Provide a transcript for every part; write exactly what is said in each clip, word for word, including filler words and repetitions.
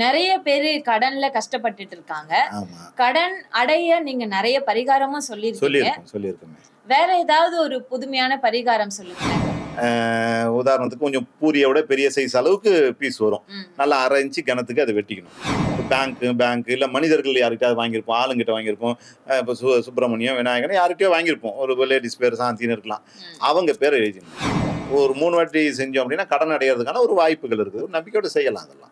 நிறைய பேரு கடன்ல கஷ்டப்பட்டுட்டு இருக்காங்க. கடன் அடைய நீங்க நிறைய பரிகாரமும் சொல்லிருக்கீங்க. சொல்லிருக்கேன். வேற ஏதாவது ஒரு புதுமையான பரிகாரம் சொல்லுங்க. உதாரணத்துக்கு கொஞ்சம் பூரியோட பெரிய சைஸ் அளவுக்கு பீஸ் வரும், நல்லா அரை இன்ச்சு கணத்துக்கு அதை வெட்டிக்கணும். பேங்க்கு பேங்க்கு இல்லை மனிதர்கள் யார்கிட்டயாவது வாங்கியிருப்போம், ஆளுங்கிட்ட வாங்கியிருப்போம். இப்போ சு சுப்பிரமணியம் விநாயகன் யார்கிட்டயோ வாங்கியிருப்போம், ஒரு லேடிஸ் பேர் சாந்தின்னு இருக்கலாம், அவங்க பேரை எழுதிக்கணும். ஒரு மூணு வாட்டி செஞ்சோம் அப்படின்னா கடன் அடைகிறதுக்கான ஒரு வாய்ப்புகள் இருக்குது, ஒரு நம்பிக்கையோடு செய்யலாம் அதெல்லாம்.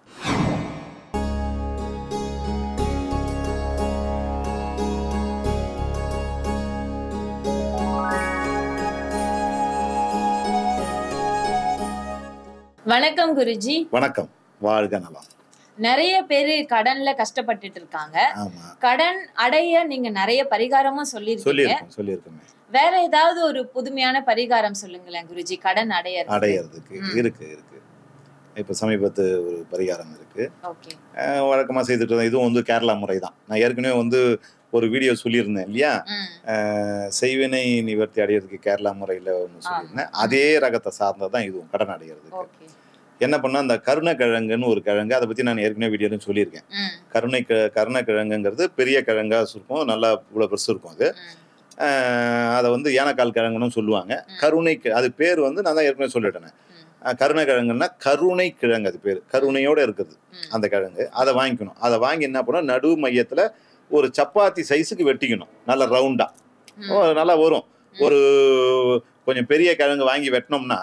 வணக்கம் குருஜி. வணக்கம். வாழ்க நலம். நிறைய பேரு கடன்ல கஷ்டப்பட்டுட்டு இருக்காங்க. கடன் அடைய நீங்க நிறைய பரிகாரமும் சொல்லிருக்கீங்க. சொல்லிருக்கேன். வேற ஏதாவது ஒரு புதுமையான பரிகாரம் சொல்லுங்களேன் குருஜி. கடன் அடைய அடையிறதுக்கு இருக்கு இருக்கு இப்ப சமீபத்து ஒரு பரிகாரம் இருக்கு, வழக்கமா செய்துட்டு இருந்தேன். இதுவும் வந்து கேரளா முறைதான். நான் ஏற்கனவே வந்து ஒரு வீடியோ சொல்லியிருந்தேன் இல்லையா, செய்வினை நிவர்த்தி அடையிறதுக்கு கேரளா முறையில ஒன்று சொல்லியிருந்தேன். அதே ரகத்தை சார்ந்ததான் இதுவும் கடன் அடையிறதுக்கு. என்ன பண்ணால் அந்த கருணக்கிழங்குன்னு ஒரு கிழங்கு, அதை பற்றி நான் ஏற்கனவே வீடியோன்னு சொல்லியிருக்கேன். கருணை க கருணக்கிழங்குங்கிறது பெரிய கிழங்காக இருக்கும், நல்லா இவ்வளோ பெருசு இருக்கும். அது அதை வந்து ஏனக்கால் கிழங்குன்னு சொல்லுவாங்க. கருணை அது பேர் வந்து நான் தான் ஏற்கனவே சொல்லிட்டேனே. கருணக்கிழங்குன்னா கருணை கிழங்கு, அது பேர். கருணையோடு இருக்குது அந்த கிழங்கு. அதை வாங்கிக்கணும். அதை வாங்கி என்ன பண்ணோம், நடு மையத்தில் ஒரு சப்பாத்தி சைஸுக்கு வெட்டிக்கணும், நல்லா ரவுண்டாக நல்லா வரும். ஒரு கொஞ்சம் பெரிய கிழங்கு வாங்கி வெட்டினோம்னா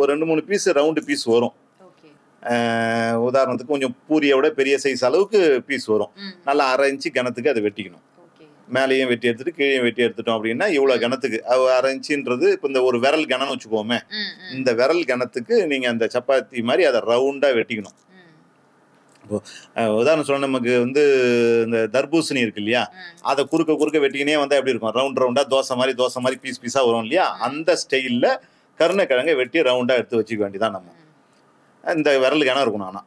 ஒரு ரெண்டு மூணு பீஸ் ரவுண்டு பீஸ் வரும். உதாரணத்துக்கு கொஞ்சம் பூரியோட பெரிய சைஸ் அளவுக்கு பீஸ் வரும், நல்லா அரை இன்ச்சு கணத்துக்கு அதை வெட்டிக்கணும். மேலேயும் வெட்டி எடுத்துட்டு கீழேயும் வெட்டி எடுத்துட்டோம் அப்படின்னா இவ்வளோ கணத்துக்கு அரை இன்ச்சுன்றது இப்போ இந்த ஒரு விரல் கணம்னு வச்சுக்கோமே, இந்த விரல் கணத்துக்கு நீங்கள் அந்த சப்பாத்தி மாதிரி அதை ரவுண்டாக வெட்டிக்கணும். உதாரணம் சொன்ன நமக்கு வந்து இந்த தர்பூசணி இருக்கு இல்லையா, அதை குறுக்க குறுக்க வெட்டிக்கினே வந்தால் எப்படி இருக்கும், ரவுண்ட் ரவுண்டாக தோசை மாதிரி தோசை மாதிரி பீஸ் பீஸாக வரும் இல்லையா. அந்த ஸ்டைலில் கருணக்கிழங்கை வெட்டி ரவுண்டாக எடுத்து வச்சுக்க வேண்டியதான். நம்ம இந்த விரலுக்கு இடம் இருக்கணும். ஆனால்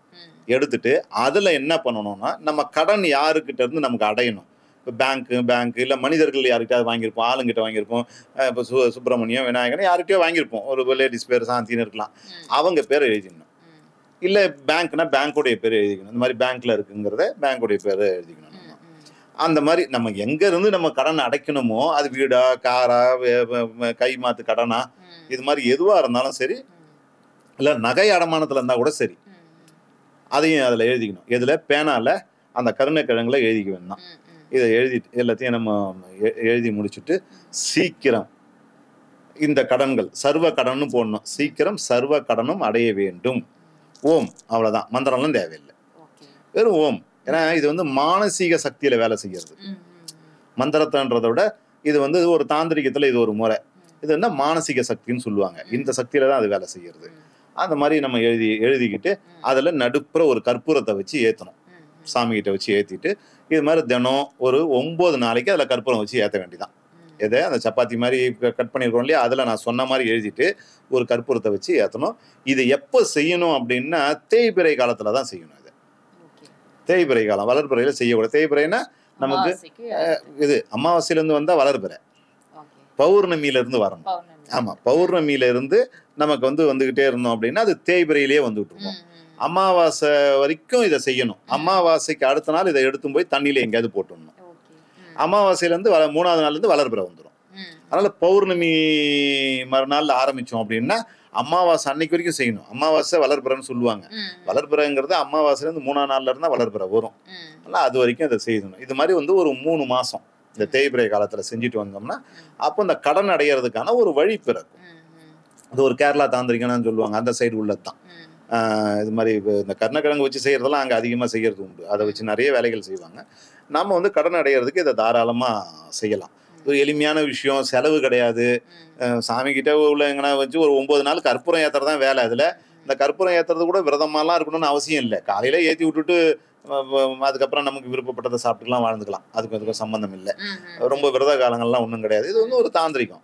எடுத்துட்டு அதில் என்ன பண்ணணும்னா, நம்ம கடன் யாருக்கிட்ட இருந்து நமக்கு அடையணும். இப்போ பேங்க்கு பேங்க்கு இல்லை மனிதர்கள் யார்கிட்டயாவது வாங்கியிருப்போம், ஆளுங்கிட்ட வாங்கியிருப்போம். இப்போ சு சுப்பிரமணியம் விநாயகன் யார்கிட்டயோ வாங்கியிருப்போம், ஒரு லேடிஸ் பேர் சாந்தின்னு இருக்கலாம், அவங்க பேரை எழுதிக்கணும். இல்லை பேங்க்னா பேங்க்குடைய பேர் எழுதிக்கணும். இந்த மாதிரி பேங்க்கில் இருக்குங்கிறத பேங்க்குடைய பேர் எழுதிக்கணும். அந்த மாதிரி நம்ம எங்கேருந்து நம்ம கடன் அடைக்கணுமோ, அது வீடா காரா கை மாற்று கடனா, இது மாதிரி எதுவாக இருந்தாலும் சரி, இல்லை நகை அடமானத்தில் இருந்தால் கூட சரி, அதையும் அதில் எழுதிக்கணும். இதில் பேனால் அந்த கருணைக்கிழங்குல எழுதிக்க வேண்டாம். இதை எழுதி எல்லாத்தையும் நம்ம எழுதி முடிச்சுட்டு சீக்கிரம் இந்த கடன்கள் சர்வ கடனும் போடணும். சீக்கிரம் சர்வ கடனும் அடைய வேண்டும். ஓம், அவ்வளோதான். மந்திரம்லாம் தேவையில்லை, வெறும் ஓம். ஏன்னா இது வந்து மானசீக சக்தியில் வேலை செய்கிறது. மந்திரத்தன்றதை விட இது வந்து ஒரு தாந்திரிகத்தில் இது ஒரு முறை. இது என்ன மானசீக சக்தின்னு சொல்லுவாங்க. இந்த சக்தியில தான் அது வேலை செய்கிறது. அந்த மாதிரி நம்ம எழுதி எழுதிக்கிட்டு அதில் நடுப்புற ஒரு கற்பூரத்தை வச்சு ஏற்றணும். சாமிகிட்ட வச்சு ஏற்றிட்டு இது மாதிரி தினம் ஒரு ஒம்பது நாளைக்கு அதில் கற்பூரம் வச்சு ஏற்ற வேண்டிதான். எதை அந்த சப்பாத்தி மாதிரி கட் பண்ணியிருக்கோம் இல்லையா, அதில் நான் சொன்ன மாதிரி எழுதிட்டு ஒரு கற்பூரத்தை வச்சு ஏற்றணும். இது எப்போ செய்யணும் அப்படின்னா, தேய்பிறை காலத்தில் தான் செய்யணும். இது தேய்பிறை காலம், வளர்பிறையில் செய்யக்கூடாது. தேய்பிறைன்னா நமக்கு இது அமாவாசையிலேருந்து வந்தால் வளர்பிறை, பௌர்ணமியிலேருந்து வரணும். ஆமாம், பௌர்ணமியிலேருந்து நமக்கு வந்து வந்துக்கிட்டே இருந்தோம் அப்படின்னா அது தேய்பிறையிலேயே வந்துகிட்டு இருக்கோம். அமாவாசை வரைக்கும் இதை செய்யணும். அமாவாசைக்கு அடுத்த நாள் இதை எடுத்து போய் தண்ணியில் எங்கேயாவது போட்டுடணும். அமாவாசையிலேருந்து வள மூணாவது நாள்லேருந்து வளர்பிறை வந்துடும். அதனால் பௌர்ணமி மறுநாளில் ஆரம்பித்தோம் அப்படின்னா அமாவாசை அன்னைக்கு வரைக்கும் செய்யணும். அமாவாசை வளர்பிறைன்னு சொல்லுவாங்க. வளர்பிறைங்கிறது அமாவாசையிலேருந்து மூணாவது நாளில் இருந்தால் வளர்பிறை வரும். அதனால் அது வரைக்கும் இதை செய்யணும். இது மாதிரி வந்து ஒரு மூணு மாதம் இந்த தேய்பிறை காலத்தில் செஞ்சுட்டு வந்தோம்னா அப்போ இந்த கடன் அடைகிறதுக்கான ஒரு வழி பிறக்கும். அது ஒரு கேரளா தாந்திரிகனான்னு சொல்லுவாங்க, அந்த சைடு உள்ளது தான். இது மாதிரி இந்த கருணக்கிழங்கு வச்சு செய்கிறதெல்லாம் அங்கே அதிகமாக செய்கிறது உண்டு. அதை வச்சு நிறைய வேலைகள் செய்வாங்க. நம்ம வந்து கடன் அடைகிறதுக்கு இதை தாராளமாக செய்யலாம். ஒரு எளிமையான விஷயம், செலவு கிடையாது. சாமிக்கிட்ட உள்ள எங்கன்னா வச்சு ஒரு ஒம்பது நாள் கற்பூரம் ஏற்றுறது தான் வேலை. அதில் இந்த கற்பூரம் ஏற்றுறது கூட விரதமாலாம் இருக்கணும்னு அவசியம் இல்லை. காலையில் ஏற்றி விட்டுட்டு அதுக்கப்புறம் நமக்கு விருப்பப்பட்டதை சாப்பிட்டுக்கலாம், வாழ்ந்துக்கலாம். அதுக்கு அதுக்கும் சம்மந்தம் இல்லை. ரொம்ப விரத காலங்கள்லாம் ஒன்றும் கிடையாது. இது வந்து ஒரு தாந்திரிகம்.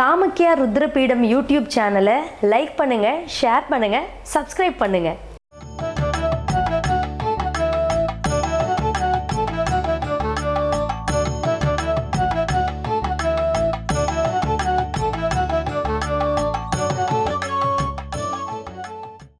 காமக்கியா ருத்ரபீடம் யூடியூப் சேனலை லைக் பண்ணுங்க, ஷேர் பண்ணுங்க, சப்ஸ்கிரைப் பண்ணுங்க.